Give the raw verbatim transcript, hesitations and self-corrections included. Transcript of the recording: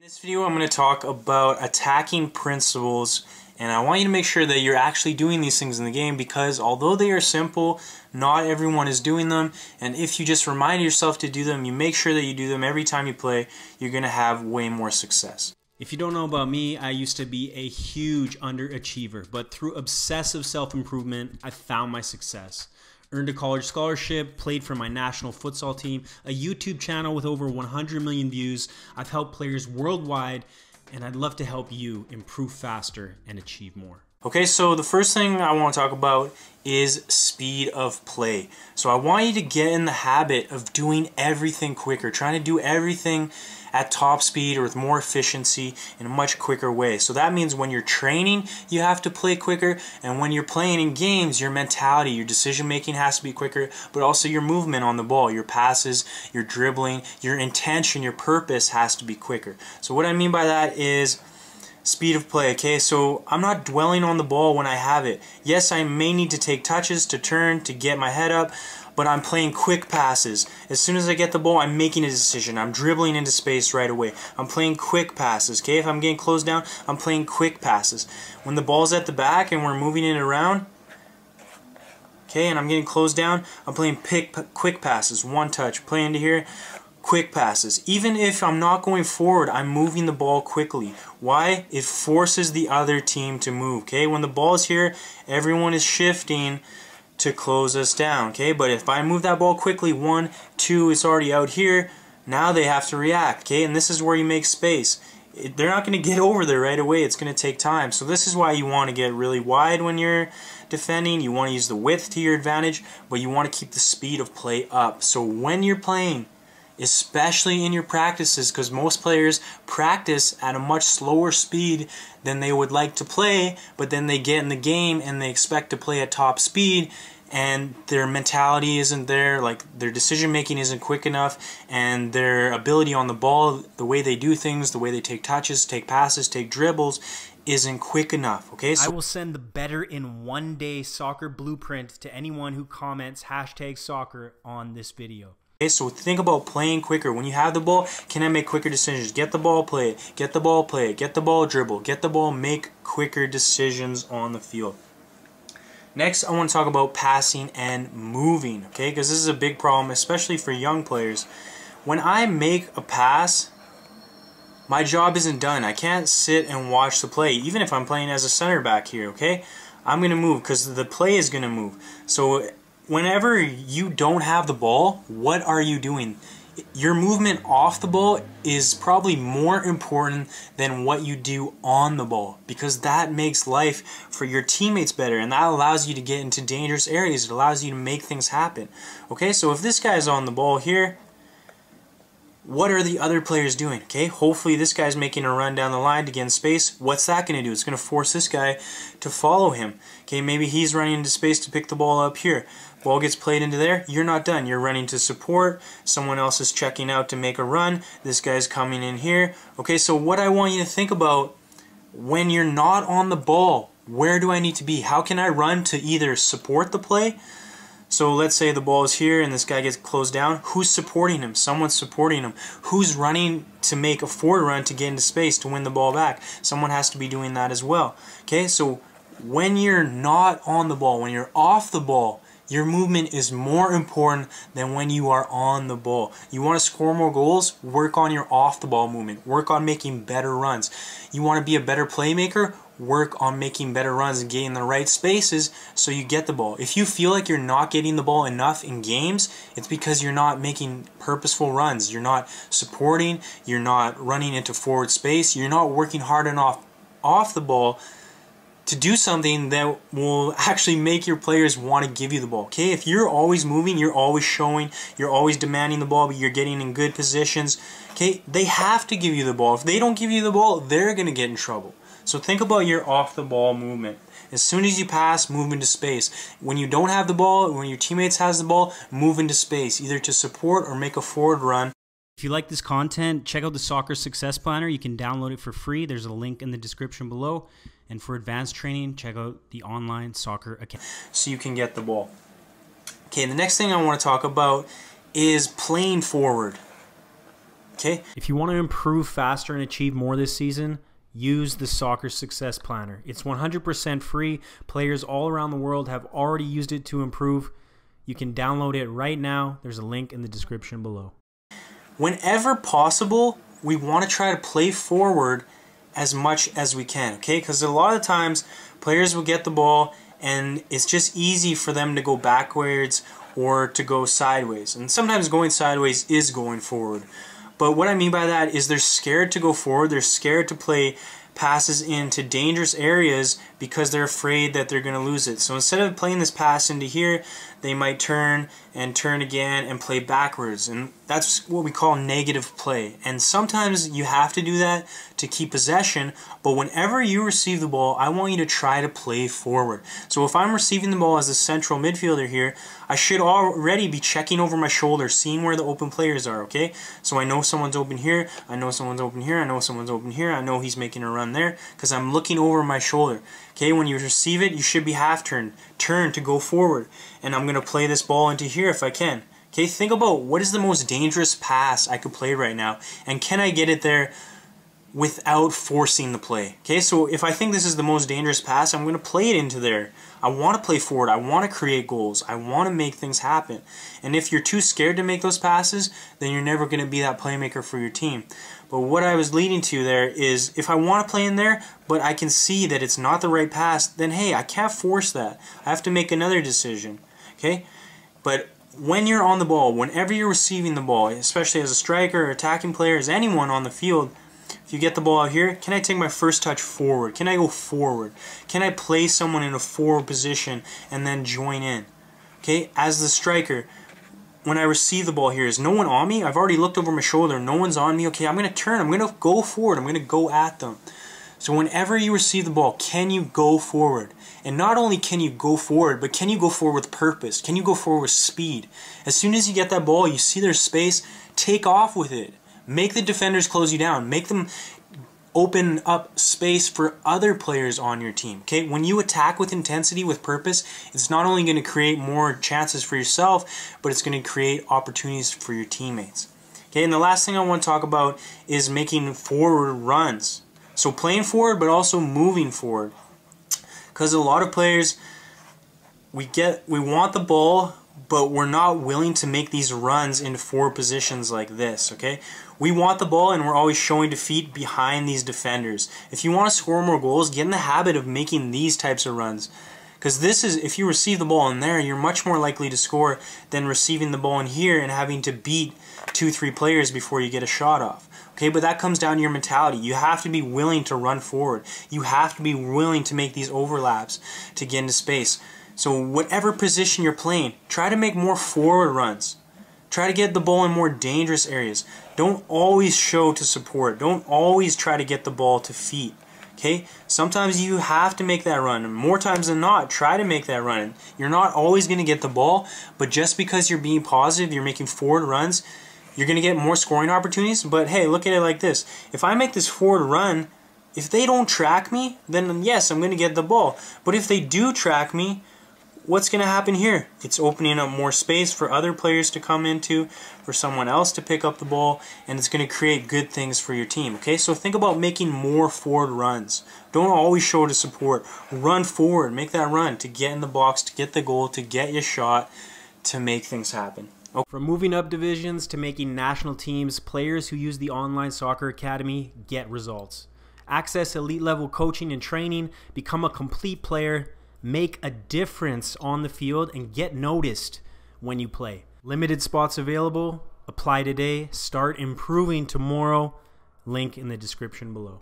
In this video I'm going to talk about attacking principles, and I want you to make sure that you're actually doing these things in the game, because although they are simple, not everyone is doing them, and if you just remind yourself to do them, you make sure that you do them every time you play, you're going to have way more success. If you don't know about me, I used to be a huge underachiever, but through obsessive self-improvement, I found my success. Earned a college scholarship, played for my national futsal team, a YouTube channel with over one hundred million views. I've helped players worldwide, and I'd love to help you improve faster and achieve more. Okay, so the first thing I want to talk about is speed of play. So I want you to get in the habit of doing everything quicker, trying to do everything at top speed or with more efficiency in a much quicker way. So that means when you're training, you have to play quicker, and when you're playing in games, your mentality, your decision making has to be quicker, but also your movement on the ball, your passes, your dribbling, your intention, your purpose has to be quicker. So what I mean by that is speed of play, okay? So I'm not dwelling on the ball when I have it. Yes, I may need to take touches to turn, to get my head up, but I'm playing quick passes. As soon as I get the ball, I'm making a decision. I'm dribbling into space right away. I'm playing quick passes, okay? If I'm getting closed down, I'm playing quick passes. When the ball's at the back and we're moving it around, okay, and I'm getting closed down, I'm playing pick, quick passes, one touch, play into here, quick passes. Even if I'm not going forward, I'm moving the ball quickly. Why? It forces the other team to move, okay? When the ball's here, everyone is shifting to close us down, okay? But if I move that ball quickly, one, two, it's already out here, now they have to react, okay? And this is where you make space. They're not going to get over there right away. It's going to take time. So this is why you want to get really wide when you're defending. You want to use the width to your advantage, but you want to keep the speed of play up. So when you're playing, especially in your practices, because most players practice at a much slower speed than they would like to play, but then they get in the game and they expect to play at top speed, and their mentality isn't there, like their decision making isn't quick enough, and their ability on the ball, the way they do things, the way they take touches, take passes, take dribbles, isn't quick enough, okay? So I will send the Better in One Day Soccer Blueprint to anyone who comments hashtag soccer on this video. Okay, so think about playing quicker. When you have the ball, can I make quicker decisions? Get the ball, play it. Get the ball, play it. Get the ball, dribble. Get the ball, make quicker decisions on the field. Next, I want to talk about passing and moving, okay? Because this is a big problem, especially for young players. When I make a pass, my job isn't done. I can't sit and watch the play, even if I'm playing as a center back here, okay? I'm going to move because the play is going to move. So whenever you don't have the ball, what are you doing? Your movement off the ball is probably more important than what you do on the ball, because that makes life for your teammates better, and that allows you to get into dangerous areas. It allows you to make things happen. Okay, so if this guy's on the ball here, what are the other players doing? Okay, hopefully this guy's making a run down the line to get in space. What's that going to do? It's going to force this guy to follow him. Okay, maybe he's running into space to pick the ball up here. Ball gets played into there. You're not done. You're running to support. Someone else is checking out to make a run. This guy's coming in here. Okay, so what I want you to think about when you're not on the ball, where do I need to be? How can I run to either support the play? So let's say the ball is here and this guy gets closed down. Who's supporting him? Someone's supporting him. Who's running to make a forward run to get into space to win the ball back? Someone has to be doing that as well. Okay, so when you're not on the ball, when you're off the ball, your movement is more important than when you are on the ball. You want to score more goals? Work on your off the ball movement. Work on making better runs. You want to be a better playmaker? Work on making better runs and getting the right spaces so you get the ball. If you feel like you're not getting the ball enough in games, it's because you're not making purposeful runs. You're not supporting. You're not running into forward space. You're not working hard enough off the ball to do something that will actually make your players want to give you the ball, okay? If you're always moving, you're always showing, you're always demanding the ball, but you're getting in good positions, okay? They have to give you the ball. If they don't give you the ball, they're going to get in trouble. So think about your off-the-ball movement. As soon as you pass, move into space. When you don't have the ball, when your teammates has the ball, move into space, either to support or make a forward run. If you like this content, check out the Soccer Success Planner. You can download it for free. There's a link in the description below. And for advanced training, check out the online soccer academy. So you can get the ball. Okay, the next thing I want to talk about is playing forward. Okay. If you want to improve faster and achieve more this season, use the Soccer Success Planner. It's one hundred percent free. Players all around the world have already used it to improve. You can download it right now. There's a link in the description below. Whenever possible, we want to try to play forward as much as we can, okay? Because a lot of times players will get the ball and it's just easy for them to go backwards or to go sideways. And sometimes going sideways is going forward. But what I mean by that is they're scared to go forward, they're scared to play passes into dangerous areas because they're afraid that they're going to lose it. So instead of playing this pass into here, they might turn and turn again and play backwards. And that's what we call negative play. And sometimes you have to do that to keep possession, but whenever you receive the ball, I want you to try to play forward. So if I'm receiving the ball as a central midfielder here, I should already be checking over my shoulder, seeing where the open players are, okay? So I know someone's open here, I know someone's open here, I know someone's open here, I know he's making a run there because I'm looking over my shoulder. Okay, when you receive it, you should be half turned, turn to go forward, and I'm gonna play this ball into here if I can. Okay, think about what is the most dangerous pass I could play right now, and can I get it there without forcing the play? Okay, so if I think this is the most dangerous pass, I'm gonna play it into there. I want to play forward, I want to create goals, I want to make things happen. And if you're too scared to make those passes, then you're never going to be that playmaker for your team. But what I was leading to there is, if I want to play in there, but I can see that it's not the right pass, then hey, I can't force that. I have to make another decision, okay? But when you're on the ball, whenever you're receiving the ball, especially as a striker or attacking player, as anyone on the field, if you get the ball out here, can I take my first touch forward? Can I go forward? Can I play someone in a forward position and then join in? Okay, as the striker, when I receive the ball here, is no one on me? I've already looked over my shoulder. No one's on me. Okay, I'm going to turn. I'm going to go forward. I'm going to go at them. So whenever you receive the ball, can you go forward? And not only can you go forward, but can you go forward with purpose? Can you go forward with speed? As soon as you get that ball, you see there's space, take off with it. Make the defenders close you down. Make them open up space for other players on your team. Okay, when you attack with intensity, with purpose, it's not only going to create more chances for yourself, but it's going to create opportunities for your teammates. Okay, and the last thing I want to talk about is making forward runs. So playing forward, but also moving forward. Because a lot of players, we get, we want the ball, but we're not willing to make these runs into forward positions like this, okay? We want the ball and we're always showing defeat behind these defenders. If you want to score more goals, get in the habit of making these types of runs. Because this is, if you receive the ball in there, you're much more likely to score than receiving the ball in here and having to beat two, three players before you get a shot off. Okay, but that comes down to your mentality. You have to be willing to run forward. You have to be willing to make these overlaps to get into space. So whatever position you're playing, try to make more forward runs. Try to get the ball in more dangerous areas. Don't always show to support. Don't always try to get the ball to feet. Okay? Sometimes you have to make that run. And more times than not, try to make that run. You're not always going to get the ball, but just because you're being positive, you're making forward runs, you're going to get more scoring opportunities. But hey, look at it like this. If I make this forward run, if they don't track me, then yes, I'm going to get the ball. But if they do track me, what's going to happen here? It's opening up more space for other players to come into, for someone else to pick up the ball, and it's going to create good things for your team. Okay, so think about making more forward runs. Don't always show to support. Run forward. Make that run to get in the box, to get the goal, to get your shot, to make things happen. Okay. From moving up divisions to making national teams, players who use the online Soccer Academy get results. Access elite level coaching and training, become a complete player, make a difference on the field, and get noticed when you play. Limited spots available. Apply today. Start improving tomorrow. Link in the description below.